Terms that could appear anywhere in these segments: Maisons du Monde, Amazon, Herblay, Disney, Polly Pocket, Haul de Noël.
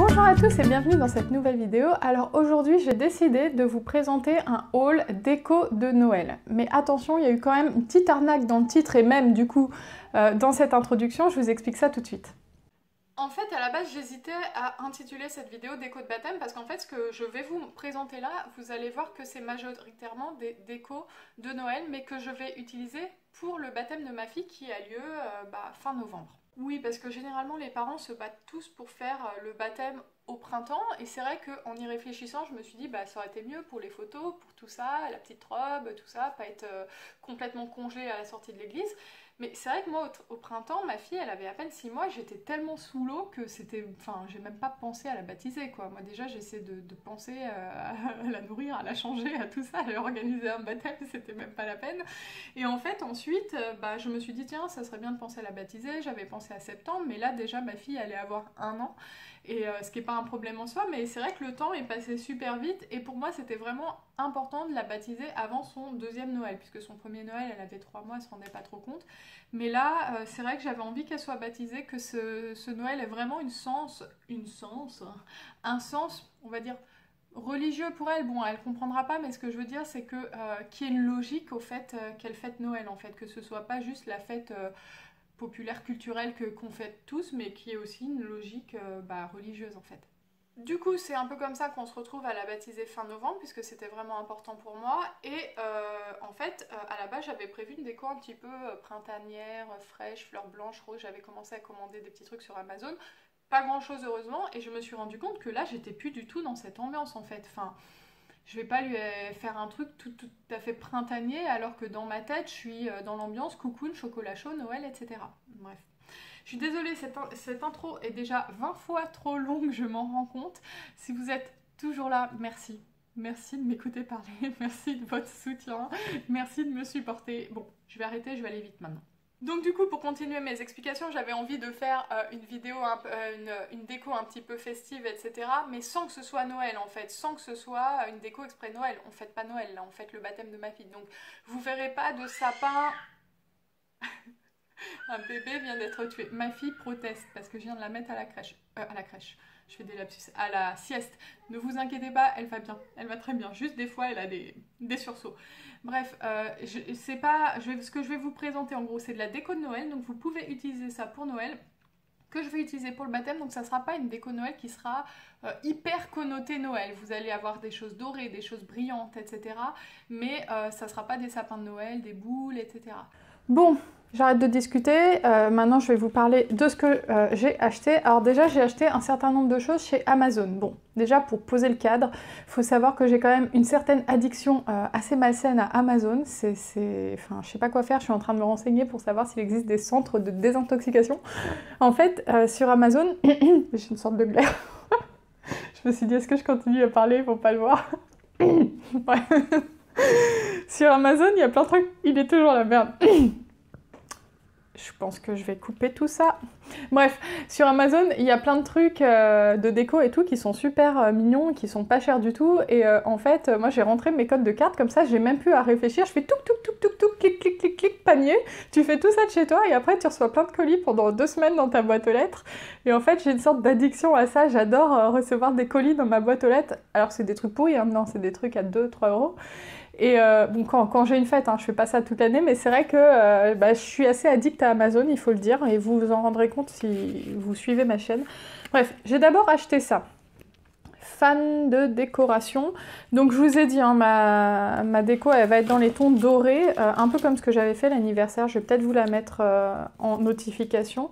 Bonjour à tous et bienvenue dans cette nouvelle vidéo. Alors aujourd'hui j'ai décidé de vous présenter un haul déco de Noël. Mais attention, il y a eu quand même une petite arnaque dans le titre et même du coup dans cette introduction, je vous explique ça tout de suite. En fait, à la base, j'hésitais à intituler cette vidéo déco de baptême parce qu'en fait, ce que je vais vous présenter là, vous allez voir que c'est majoritairement des décos de Noël, mais que je vais utiliser pour le baptême de ma fille qui a lieu fin novembre. Oui, parce que généralement, les parents se battent tous pour faire le baptême au printemps, et c'est vrai qu'en y réfléchissant, je me suis dit, ça aurait été mieux pour les photos, pour tout ça, la petite robe, tout ça, pas être complètement congé à la sortie de l'église. Mais c'est vrai que moi, au printemps, ma fille, elle avait à peine 6 mois, j'étais tellement sous l'eau que c'était... Enfin, j'ai même pas pensé à la baptiser, quoi. Moi, déjà, j'essaie de penser à la nourrir, à la changer, à tout ça, à organiser un baptême, c'était même pas la peine. Et en fait, ensuite, je me suis dit, tiens, ça serait bien de penser à la baptiser. J'avais pensé à septembre, mais là, déjà, ma fille allait avoir 1 an, et ce qui n'est pas un problème en soi, mais c'est vrai que le temps est passé super vite, et pour moi, c'était vraiment important de la baptiser avant son 2e Noël, puisque son 1er Noël, elle avait 3 mois, elle se rendait pas trop compte. Mais là, c'est vrai que j'avais envie qu'elle soit baptisée, que ce Noël ait vraiment un sens, on va dire, religieux pour elle. Bon, elle comprendra pas, mais ce que je veux dire, c'est que qu'il y ait une logique au fait qu'elle fête Noël, en fait, que ce soit pas juste la fête populaire, culturelle qu'on fête tous, mais qu'il y ait aussi une logique religieuse, en fait. Du coup, c'est un peu comme ça qu'on se retrouve à la baptiser fin novembre, puisque c'était vraiment important pour moi. Et en fait, à la base, j'avais prévu une déco un petit peu printanière, fraîche, fleurs blanches, roses. J'avais commencé à commander des petits trucs sur Amazon. Pas grand chose, heureusement. Et je me suis rendu compte que là, j'étais plus du tout dans cette ambiance, en fait. Enfin, je vais pas lui faire un truc tout à fait printanier, alors que dans ma tête, je suis dans l'ambiance cocoon, chocolat chaud, Noël, etc. Bref. Je suis désolée, cette intro est déjà 20 fois trop longue, je m'en rends compte. Si vous êtes toujours là, merci. Merci de m'écouter parler, merci de votre soutien, merci de me supporter. Bon, je vais arrêter, je vais aller vite maintenant. Donc du coup, pour continuer mes explications, j'avais envie de faire une vidéo, une déco un petit peu festive, etc. Mais sans que ce soit Noël, en fait, sans que ce soit une déco exprès Noël. On fête pas Noël, là, on fête le baptême de ma fille. Donc vous verrez pas de sapin... Un bébé vient d'être tué. Ma fille proteste parce que je viens de la mettre à la crèche. Je fais des lapsus. À la sieste. Ne vous inquiétez pas, elle va bien. Elle va très bien. Juste des fois, elle a des sursauts. Bref, ce que je vais vous présenter, en gros, c'est de la déco de Noël. Donc, vous pouvez utiliser ça pour Noël, que je vais utiliser pour le baptême. Donc ça ne sera pas une déco Noël qui sera hyper connotée Noël. Vous allez avoir des choses dorées, des choses brillantes, etc. Mais ça ne sera pas des sapins de Noël, des boules, etc. Bon, j'arrête de discuter. Maintenant, je vais vous parler de ce que j'ai acheté. Alors déjà, j'ai acheté un certain nombre de choses chez Amazon. Bon, déjà, pour poser le cadre, il faut savoir que j'ai quand même une certaine addiction assez malsaine à Amazon. Enfin, je ne sais pas quoi faire. Je suis en train de me renseigner pour savoir s'il existe des centres de désintoxication. En fait, sur Amazon, j'ai une sorte de glaire. Je me suis dit, est-ce que je continue à parler pour pas le voir? Ouais. Sur Amazon, il y a plein de trucs. Il est toujours la merde. Je pense que je vais couper tout ça. Bref, sur Amazon, il y a plein de trucs de déco et tout qui sont super mignons, qui sont pas chers du tout. Et en fait, moi, j'ai rentré mes codes de carte comme ça, j'ai même plus à réfléchir. Je fais touc, touc, touc, touc, touc, clic, clic, clic, clic, panier. Tu fais tout ça de chez toi et après, tu reçois plein de colis pendant 2 semaines dans ta boîte aux lettres. Et en fait, j'ai une sorte d'addiction à ça. J'adore recevoir des colis dans ma boîte aux lettres. Alors, c'est des trucs pourris, hein. Non, c'est des trucs à 2-3 euros. Et bon, quand j'ai une fête, hein, je fais pas ça toute l'année, mais c'est vrai que je suis assez addict à Amazon, il faut le dire, et vous vous en rendrez compte si vous suivez ma chaîne. Bref, j'ai d'abord acheté ça. Fan de décoration. Donc je vous ai dit, hein, ma déco, elle va être dans les tons dorés, un peu comme ce que j'avais fait l'anniversaire. Je vais peut-être vous la mettre en notification.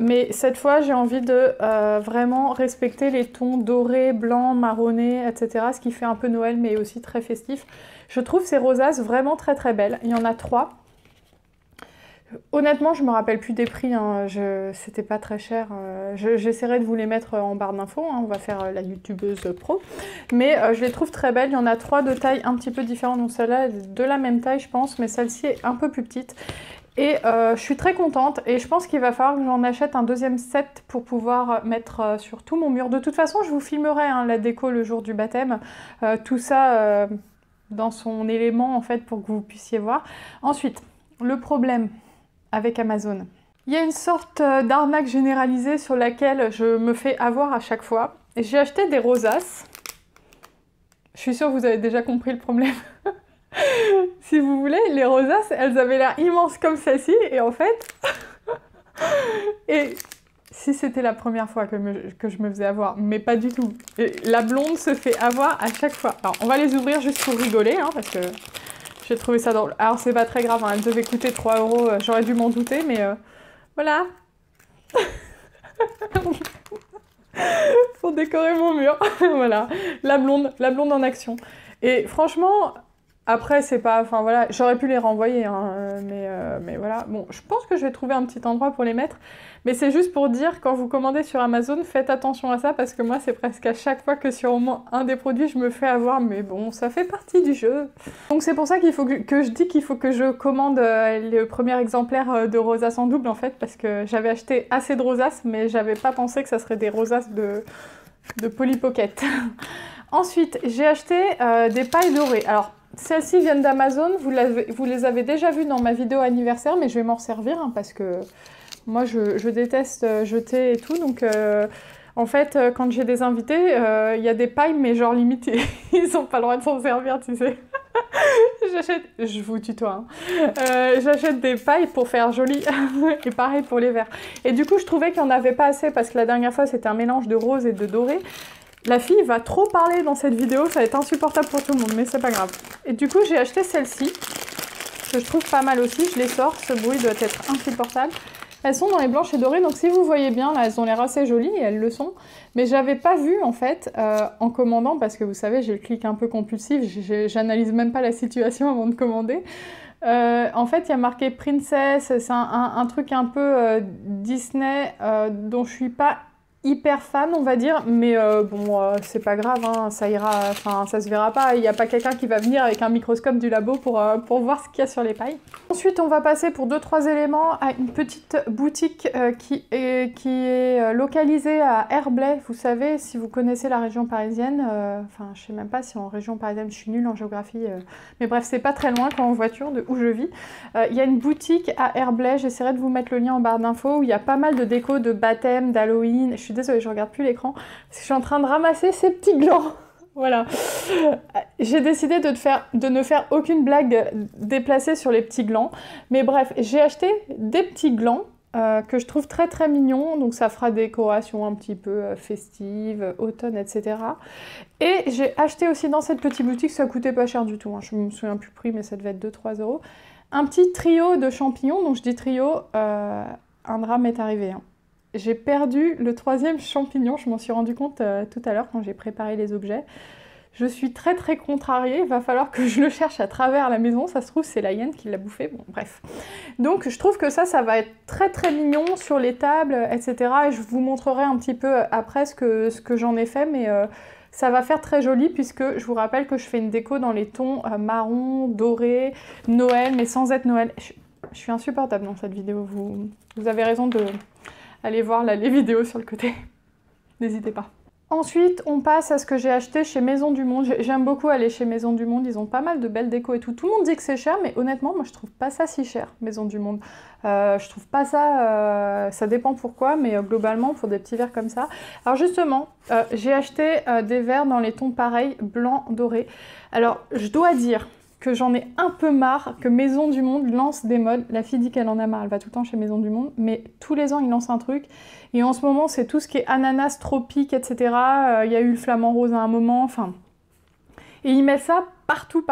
Mais cette fois, j'ai envie de vraiment respecter les tons dorés, blancs, marronnés, etc. Ce qui fait un peu Noël, mais aussi très festif. Je trouve ces rosaces vraiment très très belles. Il y en a 3. Honnêtement, je me rappelle plus des prix. Hein. C'était pas très cher. J'essaierai de vous les mettre en barre d'infos. Hein. On va faire la youtubeuse pro. Mais je les trouve très belles. Il y en a 3 de taille un petit peu différente. Donc celle-là est de la même taille, je pense. Mais celle-ci est un peu plus petite. Et je suis très contente et je pense qu'il va falloir que j'en achète un 2e set pour pouvoir mettre sur tout mon mur. De toute façon, je vous filmerai hein, la déco le jour du baptême, tout ça dans son élément en fait pour que vous puissiez voir. Ensuite, le problème avec Amazon. Il y a une sorte d'arnaque généralisée sur laquelle je me fais avoir à chaque fois. J'ai acheté des rosaces. Je suis sûre que vous avez déjà compris le problème. Si vous voulez, les rosaces, elles avaient l'air immenses comme celle-ci. Et en fait... et si c'était la première fois que je me faisais avoir, mais pas du tout. Et la blonde se fait avoir à chaque fois. Alors, on va les ouvrir juste pour rigoler, hein, parce que j'ai trouvé ça drôle. Alors, c'est pas très grave, hein, elles devaient coûter 3 €. J'aurais dû m'en douter, mais voilà. Pour décorer mon mur. Voilà, la blonde en action. Et franchement... Après, c'est pas... Enfin, voilà, j'aurais pu les renvoyer, hein, mais voilà. Bon, je pense que je vais trouver un petit endroit pour les mettre. Mais c'est juste pour dire, quand vous commandez sur Amazon, faites attention à ça, parce que moi, c'est presque à chaque fois que sur au moins un des produits, je me fais avoir. Mais bon, ça fait partie du jeu. Donc, c'est pour ça qu'il faut que je dis qu'il faut que je commande le premier exemplaire de rosaces en double, en fait, parce que j'avais acheté assez de rosaces, mais j'avais pas pensé que ça serait des rosaces de Polly Pocket. Ensuite, j'ai acheté des pailles dorées. Alors, celles-ci viennent d'Amazon, vous les avez déjà vues dans ma vidéo anniversaire, mais je vais m'en servir hein, parce que moi je déteste jeter et tout. Donc en fait, quand j'ai des invités, il y a des pailles, mais genre limite, ils n'ont pas le droit de s'en servir, tu sais. J'achète, je vous tutoie, hein. J'achète des pailles pour faire joli et pareil pour les verres. Et du coup, je trouvais qu'il n'y en avait pas assez parce que la dernière fois, c'était un mélange de rose et de doré. La fille va trop parler dans cette vidéo, ça va être insupportable pour tout le monde, mais c'est pas grave. Et du coup, j'ai acheté celle-ci, que je trouve pas mal aussi, je les sors, ce bruit doit être insupportable. Elles sont dans les blanches et dorées, donc si vous voyez bien, là, elles ont l'air assez jolies, et elles le sont. Mais j'avais pas vu, en fait, en commandant, parce que vous savez, j'ai le clic un peu compulsif, j'analyse même pas la situation avant de commander. En fait, il y a marqué Princess, c'est un truc un peu Disney, dont je suis pas... hyper fan on va dire, mais bon c'est pas grave hein, ça ira, enfin ça se verra pas, il n'y a pas quelqu'un qui va venir avec un microscope du labo pour voir ce qu'il y a sur les pailles. Ensuite on va passer pour 2-3 éléments à une petite boutique qui est localisée à Herblay, vous savez si vous connaissez la région parisienne, enfin je sais même pas si en région parisienne, je suis nulle en géographie, mais bref c'est pas très loin quand en voiture de où je vis. Il y a une boutique à Herblay, j'essaierai de vous mettre le lien en barre d'infos, où il y a pas mal de déco de baptême, d'Halloween, je suis désolée, je regarde plus l'écran, parce que je suis en train de ramasser ces petits glands. Voilà. J'ai décidé de ne faire aucune blague déplacée sur les petits glands. Mais bref, j'ai acheté des petits glands que je trouve très mignons. Donc ça fera des décorations un petit peu festives, automne, etc. Et j'ai acheté aussi dans cette petite boutique, ça coûtait pas cher du tout. Hein, je me souviens plus le prix, mais ça devait être 2-3 €. Un petit trio de champignons. Donc je dis trio, un drame est arrivé. Hein. J'ai perdu le 3e champignon, je m'en suis rendu compte tout à l'heure quand j'ai préparé les objets. Je suis très contrariée, il va falloir que je le cherche à travers la maison, ça se trouve c'est la hyène qui l'a bouffé, bon bref. Donc je trouve que ça va être très mignon sur les tables, etc. Et je vous montrerai un petit peu après ce que j'en ai fait, mais ça va faire très joli puisque je vous rappelle que je fais une déco dans les tons marron, doré, Noël, mais sans être Noël. Je suis insupportable dans cette vidéo, vous avez raison de... Allez voir là, les vidéos sur le côté, n'hésitez pas. Ensuite, on passe à ce que j'ai acheté chez Maisons du Monde. J'aime beaucoup aller chez Maisons du Monde, ils ont pas mal de belles décos et tout. Tout le monde dit que c'est cher, mais honnêtement, moi je trouve pas ça si cher, Maisons du Monde. Je trouve pas ça, ça dépend pourquoi, mais globalement, pour des petits verres comme ça. Alors justement, j'ai acheté des verres dans les tons pareils, blanc, doré. Alors, je dois dire... que j'en ai un peu marre, que Maisons du Monde lance des modes. La fille dit qu'elle en a marre, elle va tout le temps chez Maisons du Monde, mais tous les ans, ils lancent un truc. Et en ce moment, c'est tout ce qui est ananas, tropique, etc. Il y a eu le flamant rose à un moment, enfin... Et ils mettent ça partout.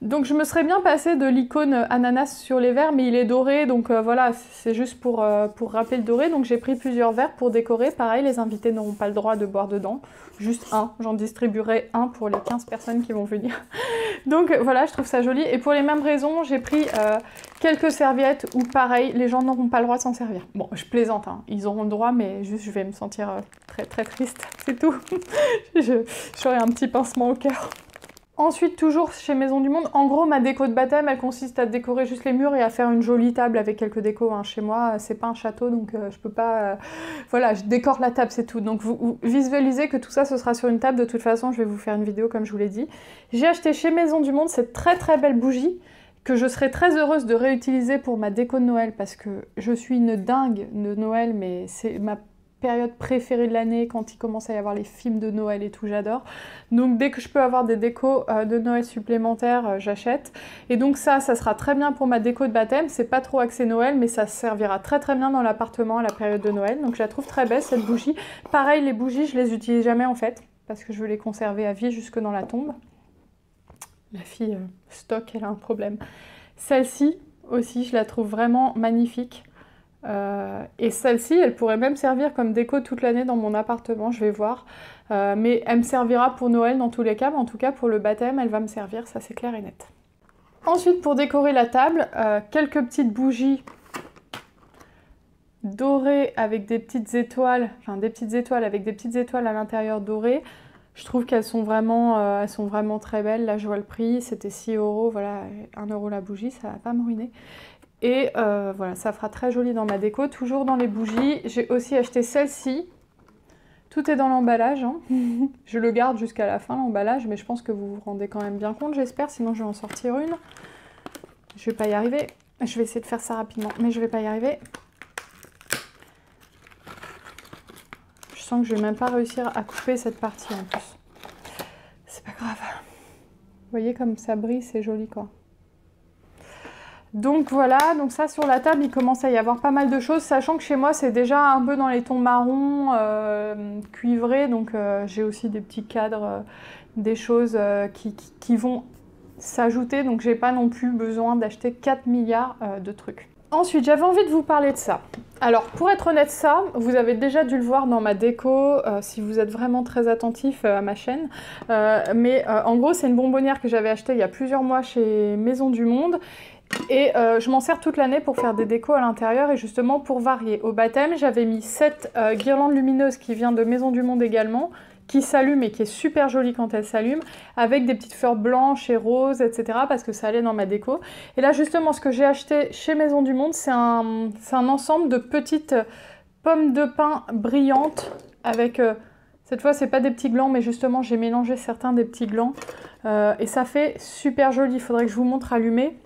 Donc je me serais bien passée de l'icône ananas sur les verres, mais il est doré, donc voilà, c'est juste pour rappeler le doré. Donc j'ai pris plusieurs verres pour décorer. Pareil, les invités n'auront pas le droit de boire dedans. Juste un, j'en distribuerai un pour les 15 personnes qui vont venir. Donc voilà, je trouve ça joli. Et pour les mêmes raisons, j'ai pris quelques serviettes où pareil, les gens n'auront pas le droit de s'en servir. Bon, je plaisante, hein. Ils auront le droit, mais juste je vais me sentir très triste, c'est tout. J'aurai un petit pincement au cœur. Ensuite, toujours chez Maisons du Monde, en gros, ma déco de baptême, elle consiste à décorer juste les murs et à faire une jolie table avec quelques décos. Hein. Chez moi, c'est pas un château, donc je peux pas... voilà, je décore la table, c'est tout. Donc vous visualisez que tout ça, ce sera sur une table. De toute façon, je vais vous faire une vidéo, comme je vous l'ai dit. J'ai acheté chez Maisons du Monde cette très belle bougie que je serais très heureuse de réutiliser pour ma déco de Noël, parce que je suis une dingue de Noël, mais c'est ma période préférée de l'année, quand il commence à y avoir les films de Noël et tout, j'adore. Donc dès que je peux avoir des décos de Noël supplémentaires, j'achète. Et donc ça sera très bien pour ma déco de baptême, c'est pas trop axé Noël, mais ça servira très très bien dans l'appartement à la période de Noël. Donc je la trouve très belle, cette bougie. Pareil, les bougies, je les utilise jamais en fait, parce que je veux les conserver à vie jusque dans la tombe. La fille stocke, elle a un problème. Celle-ci aussi, je la trouve vraiment magnifique. Et celle-ci, elle pourrait même servir comme déco toute l'année dans mon appartement, je vais voir. Mais elle me servira pour Noël dans tous les cas, mais en tout cas pour le baptême, elle va me servir, ça c'est clair et net. Ensuite, pour décorer la table, quelques petites bougies dorées avec des petites étoiles, enfin des petites étoiles avec des petites étoiles à l'intérieur dorées. Je trouve qu'elles sont vraiment très belles. Là, je vois le prix, c'était 6 €, voilà, 1 € la bougie, ça va pas me ruiner. Et voilà, ça fera très joli dans ma déco. Toujours dans les bougies, j'ai aussi acheté celle-ci. Tout est dans l'emballage, hein. Je le garde jusqu'à la fin, l'emballage, mais je pense que vous vous rendez quand même bien compte, j'espère. Sinon, je vais en sortir une. Je vais pas y arriver. Je vais essayer de faire ça rapidement, mais je vais pas y arriver. Je sens que je vais même pas réussir à couper cette partie en plus. C'est pas grave. Vous voyez comme ça brille, c'est joli, quoi. Donc voilà, donc ça sur la table, il commence à y avoir pas mal de choses, sachant que chez moi c'est déjà un peu dans les tons marrons, cuivrés, donc j'ai aussi des petits cadres, des choses qui vont s'ajouter, donc j'ai pas non plus besoin d'acheter 4 milliards de trucs. Ensuite, j'avais envie de vous parler de ça. Alors, pour être honnête, ça, vous avez déjà dû le voir dans ma déco, si vous êtes vraiment très attentif à ma chaîne. Mais en gros, c'est une bonbonnière que j'avais achetée il y a plusieurs mois chez Maisons du Monde. Et je m'en sers toute l'année pour faire des décos à l'intérieur et justement pour varier. Au baptême, j'avais mis cette guirlande lumineuse qui vient de Maisons du Monde également, qui s'allume et qui est super jolie quand elle s'allume, avec des petites fleurs blanches et roses, etc. parce que ça allait dans ma déco. Et là, justement, ce que j'ai acheté chez Maisons du Monde, c'est un ensemble de petites pommes de pin brillantes avec... cette fois, c'est pas des petits glands, mais justement, j'ai mélangé certains des petits glands. Et ça fait super joli. Il faudrait que je vous montre allumé.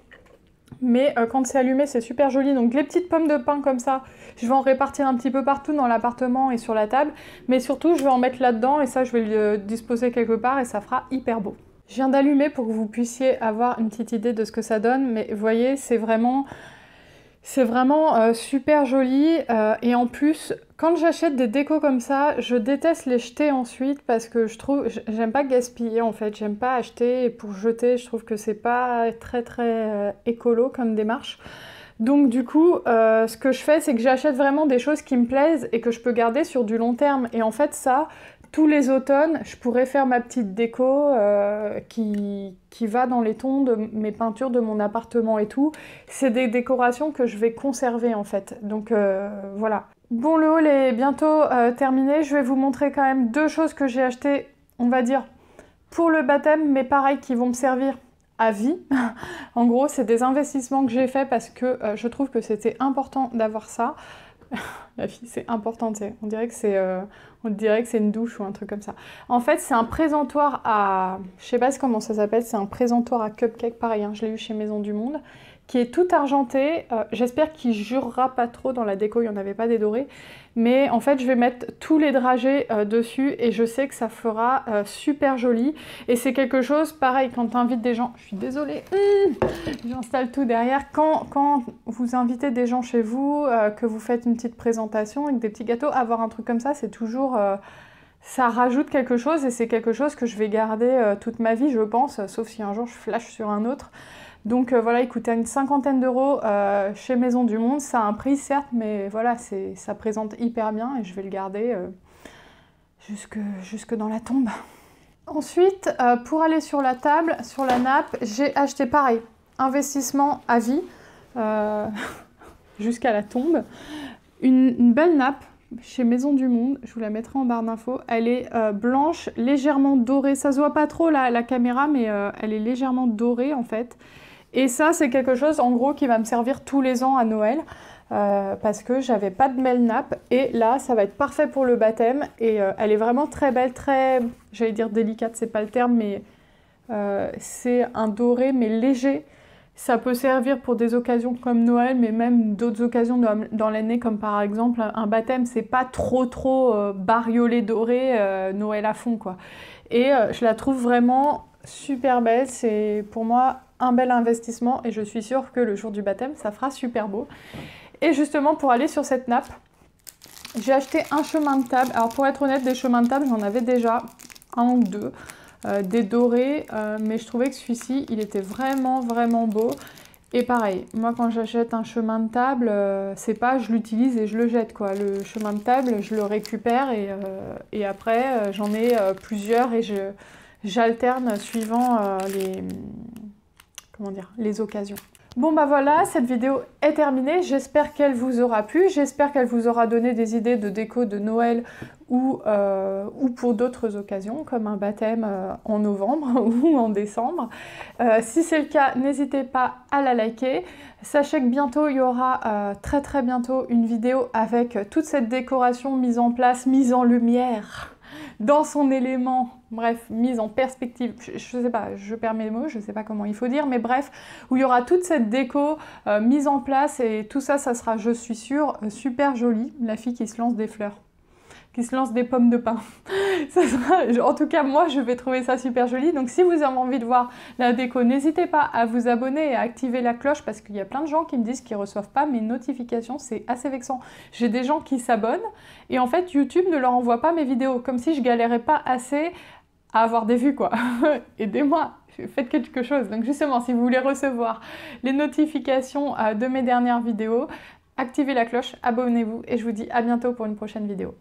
Mais quand c'est allumé, c'est super joli. Donc les petites pommes de pin comme ça, je vais en répartir un petit peu partout dans l'appartement et sur la table. Mais surtout, je vais en mettre là-dedans et ça, je vais le disposer quelque part et ça fera hyper beau. Je viens d'allumer pour que vous puissiez avoir une petite idée de ce que ça donne. Mais vous voyez, c'est vraiment super joli. Et en plus, quand j'achète des décos comme ça, je déteste les jeter ensuite parce que je trouve... J'aime pas gaspiller en fait, j'aime pas acheter et pour jeter, je trouve que c'est pas très écolo comme démarche. Donc du coup, ce que je fais, c'est que j'achète vraiment des choses qui me plaisent et que je peux garder sur du long terme. Et en fait ça, tous les automnes, je pourrais faire ma petite déco qui va dans les tons de mes peintures de mon appartement et tout. C'est des décorations que je vais conserver en fait. Donc voilà. Bon, le haul est bientôt terminé. Je vais vous montrer quand même deux choses que j'ai achetées, on va dire, pour le baptême, mais pareil, qui vont me servir à vie. En gros, c'est des investissements que j'ai faits parce que je trouve que c'était important d'avoir ça. La fille, c'est important, tu sais. On dirait que c'est une douche ou un truc comme ça. En fait, c'est un présentoir à... Je sais pas comment ça s'appelle. C'est un présentoir à cupcake, pareil. Hein, je l'ai eu chez Maisons du Monde, qui est tout argenté. J'espère qu'il jurera pas trop dans la déco. Il n'y en avait pas des dorés. Mais en fait, je vais mettre tous les dragées dessus et je sais que ça fera super joli. Et c'est quelque chose, pareil, quand tu invites des gens... Je suis désolée, j'installe tout derrière. Quand vous invitez des gens chez vous, que vous faites une petite présentation avec des petits gâteaux, avoir un truc comme ça, c'est toujours... ça rajoute quelque chose et c'est quelque chose que je vais garder toute ma vie, je pense, sauf si un jour je flash sur un autre. Donc voilà, il coûtait une 50aine d'euros chez Maisons du Monde. Ça a un prix certes, mais voilà, ça présente hyper bien et je vais le garder jusque dans la tombe. Ensuite, pour aller sur la table, sur la nappe, j'ai acheté pareil, investissement à vie, jusqu'à la tombe. Une belle nappe chez Maisons du Monde, je vous la mettrai en barre d'infos. Elle est blanche, légèrement dorée. Ça se voit pas trop là, la caméra, mais elle est légèrement dorée en fait. Et ça, c'est quelque chose en gros qui va me servir tous les ans à Noël parce que j'avais pas de belle nappe. Et là, ça va être parfait pour le baptême. Et elle est vraiment très belle, très, j'allais dire délicate, c'est pas le terme, mais c'est un doré mais léger. Ça peut servir pour des occasions comme Noël, mais même d'autres occasions dans l'année, comme par exemple un baptême. C'est pas trop bariolé doré, Noël à fond, quoi. Et je la trouve vraiment super belle. C'est pour moi un bel investissement et je suis sûre que le jour du baptême, ça fera super beau. Et justement, pour aller sur cette nappe, j'ai acheté un chemin de table. Alors pour être honnête, des chemins de table, j'en avais déjà un ou deux. Des dorés, mais je trouvais que celui-ci, il était vraiment beau. Et pareil, moi quand j'achète un chemin de table, c'est pas je l'utilise et je le jette, quoi. Le chemin de table, je le récupère et après j'en ai plusieurs et j'alterne suivant les occasions. Bon bah voilà, cette vidéo est terminée, j'espère qu'elle vous aura plu, j'espère qu'elle vous aura donné des idées de déco de Noël ou pour d'autres occasions comme un baptême en novembre ou en décembre. Si c'est le cas, n'hésitez pas à la liker. Sachez que bientôt, il y aura très bientôt une vidéo avec toute cette décoration mise en place, mise en lumière, dans son élément, bref, mise en perspective, je sais pas, je perds mes mots, je sais pas comment il faut dire, mais bref, où il y aura toute cette déco mise en place et tout ça, ça sera, je suis sûre, super joli. La fille qui se lance des fleurs, qui se lance des pommes de pin. Ça sera, en tout cas, moi, je vais trouver ça super joli. Donc, si vous avez envie de voir la déco, n'hésitez pas à vous abonner et à activer la cloche parce qu'il y a plein de gens qui me disent qu'ils ne reçoivent pas mes notifications. C'est assez vexant. J'ai des gens qui s'abonnent et en fait, YouTube ne leur envoie pas mes vidéos. Comme si je galérais pas assez à avoir des vues, quoi. Aidez-moi, faites quelque chose. Donc, justement, si vous voulez recevoir les notifications de mes dernières vidéos, activez la cloche, abonnez-vous et je vous dis à bientôt pour une prochaine vidéo.